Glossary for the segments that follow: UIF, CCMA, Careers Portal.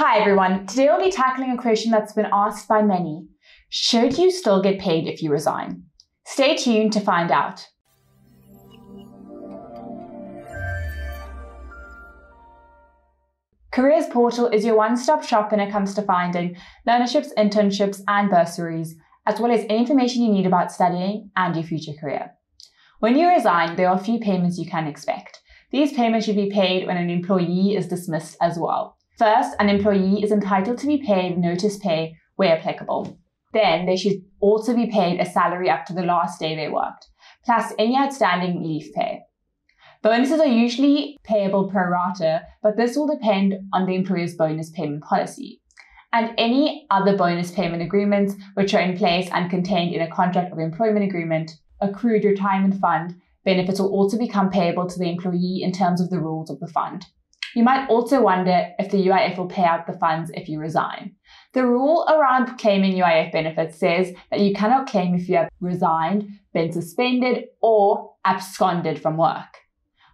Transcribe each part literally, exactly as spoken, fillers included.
Hi everyone, today I'll be tackling a question that's been asked by many. Should you still get paid if you resign? Stay tuned to find out. Careers Portal is your one-stop shop when it comes to finding learnerships, internships, and bursaries, as well as any information you need about studying and your future career. When you resign, there are a few payments you can expect. These payments should be paid when an employee is dismissed as well. First, an employee is entitled to be paid notice pay where applicable. Then they should also be paid a salary up to the last day they worked, plus any outstanding leave pay. Bonuses are usually payable pro rata, but this will depend on the employer's bonus payment policy and any other bonus payment agreements which are in place and contained in a contract of employment agreement, accrued retirement fund. Benefits will also become payable to the employee in terms of the rules of the fund. You might also wonder if the U I F will pay out the funds if you resign. The rule around claiming U I F benefits says that you cannot claim if you have resigned, been suspended, or absconded from work.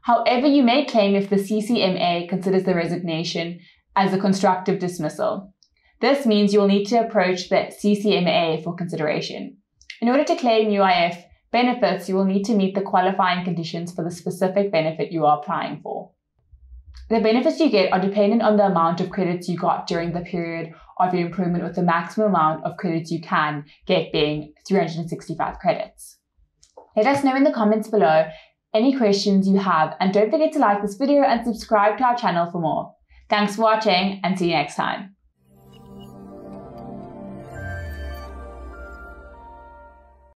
However, you may claim if the C C M A considers the resignation as a constructive dismissal. This means you will need to approach the C C M A for consideration. In order to claim U I F benefits, you will need to meet the qualifying conditions for the specific benefit you are applying for. The benefits you get are dependent on the amount of credits you got during the period of your employment, with the maximum amount of credits you can get being three hundred sixty-five credits. Let us know in the comments below any questions you have, and don't forget to like this video and subscribe to our channel for more. Thanks for watching and see you next time.